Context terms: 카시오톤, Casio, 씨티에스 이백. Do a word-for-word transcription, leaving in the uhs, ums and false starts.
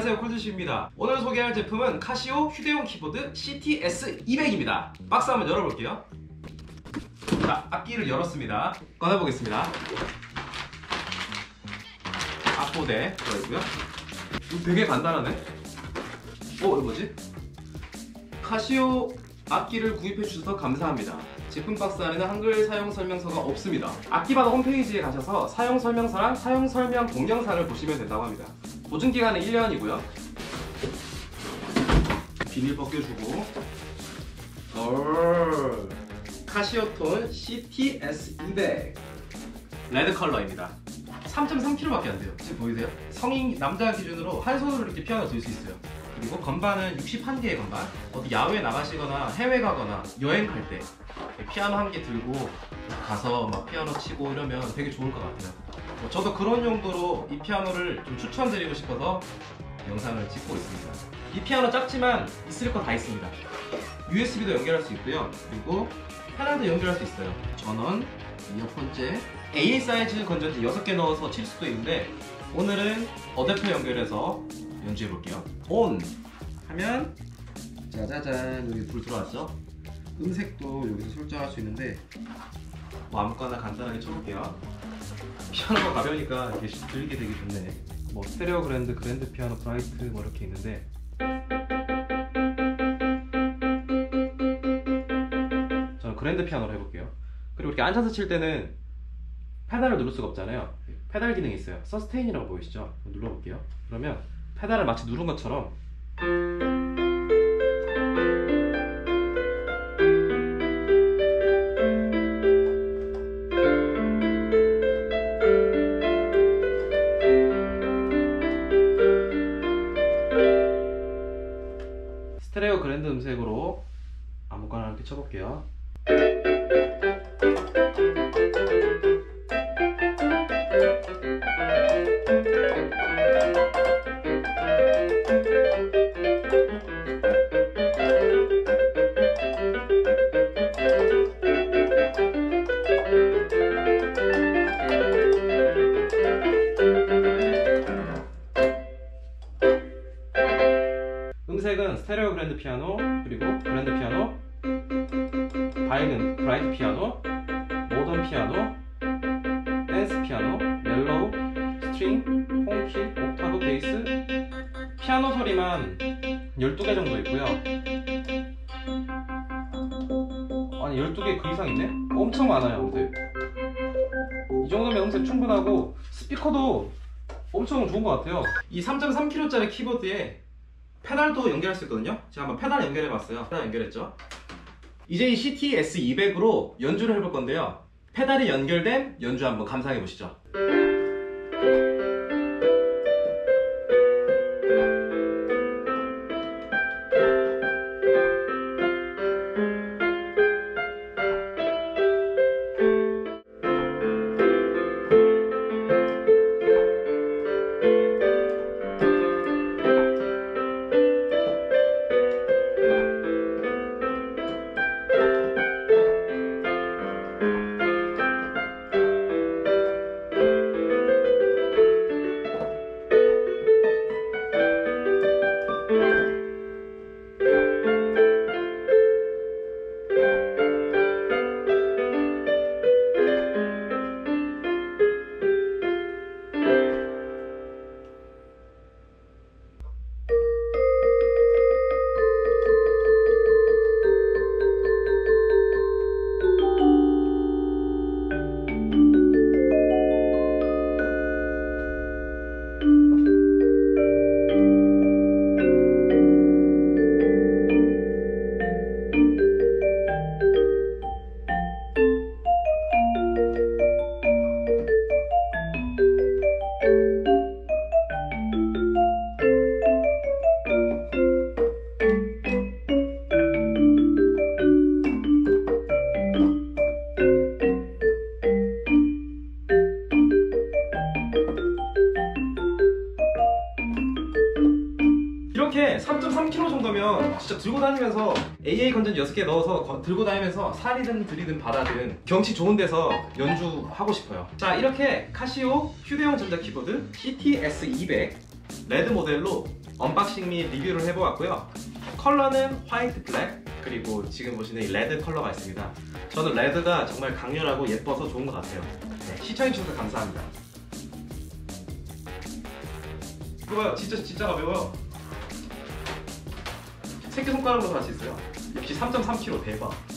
안녕하세요, 콜드씨입니다. 오늘 소개할 제품은 카시오 휴대용 키보드 씨티에스 이백입니다 박스 한번 열어볼게요. 자, 악기를 열었습니다. 꺼내보겠습니다. 악보대 들어있고요. 이거 되게 간단하네. 어? 이거 뭐지? 카시오 악기를 구입해주셔서 감사합니다. 제품 박스 안에는 한글 사용설명서가 없습니다. 악기바다 홈페이지에 가셔서 사용설명서랑 사용설명 동영상을 보시면 된다고 합니다. 보증기간은 일 년이고요 비닐 벗겨주고 카시오톤 씨티에스 이백 레드 컬러입니다. 삼 점 삼 킬로그램 밖에 안돼요. 지금 보이세요? 성인 남자 기준으로 한 손으로 이렇게 피아노 들 수 있어요. 그리고 건반은 육십일 개의 건반, 어디 야외 나가시거나 해외 가거나 여행 갈 때 피아노 한 개 들고 가서 막 피아노 치고 이러면 되게 좋을 것 같아요. 저도 그런 용도로 이 피아노를 좀 추천드리고 싶어서 영상을 찍고 있습니다. 이 피아노 작지만 있을 거 다 있습니다. 유에스비도 연결할 수 있고요. 그리고 패널도 연결할 수 있어요. 전원, 이어폰잭, 에이 사이즈 건전지 여섯 개 넣어서 칠 수도 있는데 오늘은 어댑터 연결해서 연주해볼게요. ON 하면 짜자잔, 여기 불 들어왔죠? 음색도 여기서 설정할 수 있는데 뭐 아무거나 간단하게 쳐볼게요. 피아노가 가벼우니까 이게 들리게 되게 좋네. 뭐 스테레오 그랜드, 그랜드 피아노, 브라이트 뭐 이렇게 있는데 저는 그랜드 피아노로 해볼게요. 그리고 이렇게 앉아서 칠 때는 페달을 누를 수가 없잖아요. 페달 기능이 있어요. 서스테인이라고 보이시죠? 눌러볼게요. 그러면 페달을 마치 누른 것처럼 스테레오 그랜드 음색으로 아무거나 이렇게 쳐볼게요. 음색은 스테레오 그랜드 피아노, 그리고 그랜드 피아노, 밝은 브라이트 피아노, 모던 피아노, 댄스 피아노, 멜로우, 스트링, 홈키, 옥타브, 베이스. 피아노 소리만 열두 개 정도 있고요. 아니 열두 개 그 이상 있네? 엄청 많아요. 음색 이 정도면 음색 충분하고 스피커도 엄청 좋은 것 같아요. 이 삼 점 삼 킬로그램 짜리 키보드에 페달도 연결할 수 있거든요. 제가 한번 페달 연결해봤어요. 페달 연결했죠. 이제 이 씨티에스 이백으로 연주를 해볼 건데요. 페달이 연결된 연주 한번 감상해보시죠. 이렇게 삼 점 삼 킬로그램 정도면 진짜 들고 다니면서 에이에이 건전지 여섯 개 넣어서 거, 들고 다니면서 산이든 들이든 바다든 경치 좋은 데서 연주하고 싶어요. 자, 이렇게 카시오 휴대용 전자키보드 씨티에스 이백 레드 모델로 언박싱 및 리뷰를 해보았고요. 컬러는 화이트 블랙, 그리고 지금 보시는 이 레드 컬러가 있습니다. 저는 레드가 정말 강렬하고 예뻐서 좋은 것 같아요. 네, 시청해주셔서 감사합니다. 이거 봐요, 진짜, 진짜 가벼워요. 새끼손가락으로 할 수 있어요. 역시 삼 점 삼 킬로그램 대박.